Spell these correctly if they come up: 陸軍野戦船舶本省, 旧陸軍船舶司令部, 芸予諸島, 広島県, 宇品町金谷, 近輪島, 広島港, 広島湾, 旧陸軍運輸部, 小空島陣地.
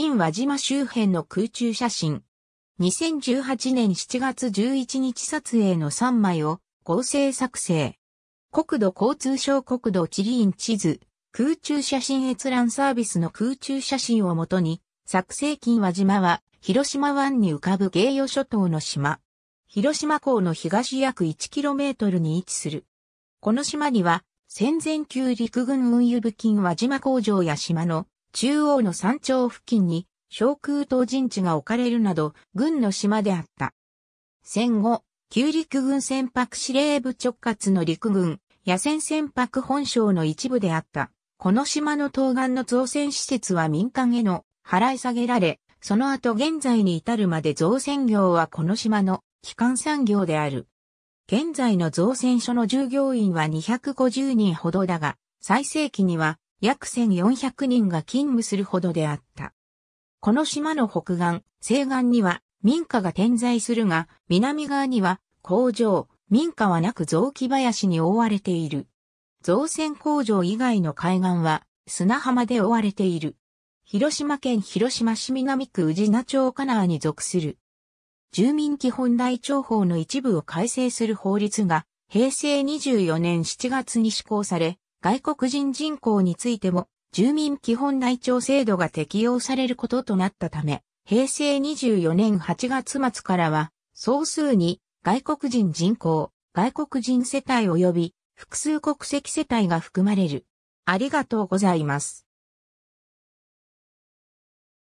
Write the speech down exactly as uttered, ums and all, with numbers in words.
近輪島周辺の空中写真。にせんじゅうはちねんしちがつじゅういちにち撮影のさんまいを合成作成。国土交通省国土地理院地図、空中写真閲覧サービスの空中写真をもとに、作成近輪島は広島湾に浮かぶ芸予諸島の島。広島港の東約 いちキロメートル に位置する。この島には戦前旧陸軍運輸部近輪島工場や島の中央の山頂付近に小空島陣地が置かれるなど軍の島であった。戦後、旧陸軍船舶司令部直轄の陸軍野戦船舶本省の一部であった。この島の東岸の造船施設は民間への払い下げられ、その後現在に至るまで造船業はこの島の基幹産業である。現在の造船所の従業員はにひゃくごじゅうにんほどだが、最盛期には約せんよんひゃくにんが勤務するほどであった。この島の北岸、西岸には民家が点在するが、南側には工場、民家はなく雑木林に覆われている。造船工場以外の海岸は砂浜で覆われている。広島県広島市南区宇品町金谷に属する。住民基本台帳法の一部を改正する法律がへいせいにじゅうよねんしちがつに施行され、外国人人口についても住民基本台帳制度が適用されることとなったため、へいせいにじゅうよねんはちがつ末からは、総数に外国人人口、外国人世帯及び複数国籍世帯が含まれる。ありがとうございます。